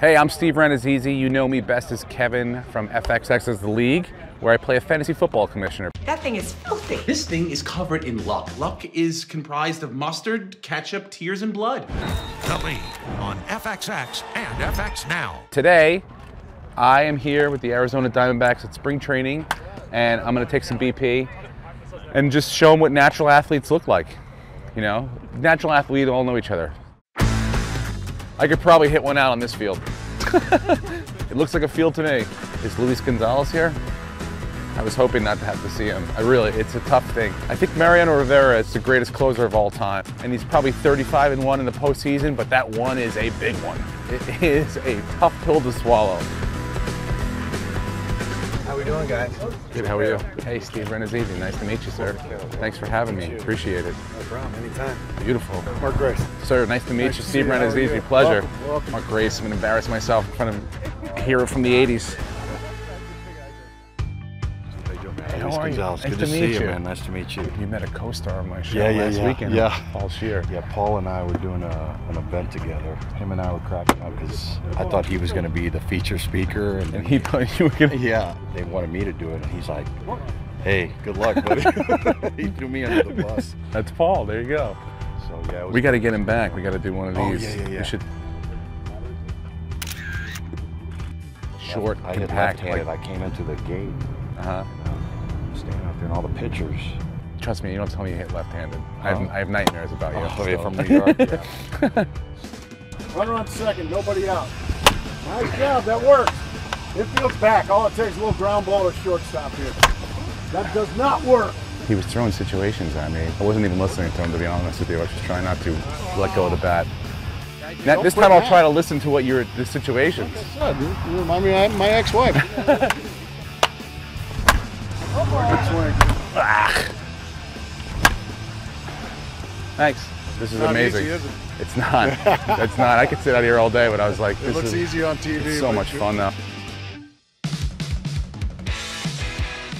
Hey, I'm Steve Rannazzisi. You know me best as Kevin from FXX's The League, where I play a fantasy football commissioner. That thing is filthy. This thing is covered in luck. Luck is comprised of mustard, ketchup, tears, and blood. The League on FXX and FXNOW. Today, I am here with the Arizona Diamondbacks at spring training, and I'm gonna take some BP and just show them what natural athletes look like. You know, natural athletes all know each other. I could probably hit one out on this field. It looks like a field to me. Is Luis Gonzalez here? I was hoping not to have to see him. It's a tough thing. I think Mariano Rivera is the greatest closer of all time, and he's probably 35-1 in the postseason, but that one is a big one. It is a tough pill to swallow. How we doing, guys? Good, how are you? Hey, Steve Rannazzisi, nice to meet you, sir. Thanks for having me, appreciate it. No problem, anytime. Beautiful. Mark Grace. Sir, nice to meet you. Steve Rannazzisi, pleasure. Welcome. Mark Grace, I'm gonna embarrass myself in front of a hero from the 80s. Hey, how are you? Nice to meet you, man. Nice to meet you. You met a co-star on my show last weekend, Paul Scheer. Yeah, Paul and I were doing an event together. Him and I were cracking up because I thought he was going to be the feature speaker. And he thought you were going to... Yeah, they wanted me to do it. And he's like, hey, good luck, buddy. He threw me under the bus. That's Paul. There you go. So, yeah, we got to get him back. We got to do one of these. Yeah. We should... Short, I compact. I came into the gate. Uh-huh. Standing out there and all the pitchers. Trust me, you don't tell me you hit left-handed. I have nightmares about you. From New York. Yeah. Runner on second, nobody out. Nice job, that works. Infield's back. All it takes is a little ground ball to shortstop here. That does not work. He was throwing situations at me. I wasn't even listening to him, to be honest with you. I was just trying not to let go of the bat. Now, this time I'll try to listen to what the situations. Like I said, you remind me of my ex-wife. Good swing. Ah. Thanks. This is amazing. Easy, is it? It's not. It's not. I could sit out here all day, but I was like, this looks easy on TV. It's so much fun now.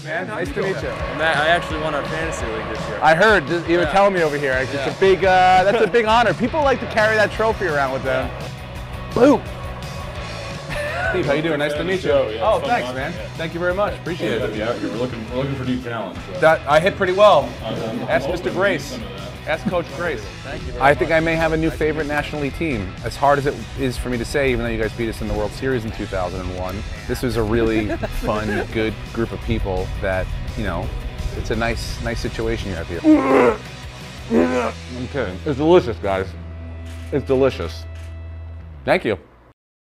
Man, nice to meet you. Matt, I actually won our fantasy league this year. I heard. You were telling me over here. It's a big. That's a big honor. People like to carry that trophy around with them. Boom. Steve, how you doing? Nice to meet you. Oh, thanks, man. Thank you very much. Appreciate it. Yeah, we're looking for new talent. So. I hit pretty well. Ask Mr. Grace. Ask Coach Grace. Thank you. I think I may have a new favorite National League team. As hard as it is for me to say, even though you guys beat us in the World Series in 2001, this was a really fun, good group of people. That it's a nice situation you have here. I'm kidding. It's delicious, guys. It's delicious. Thank you.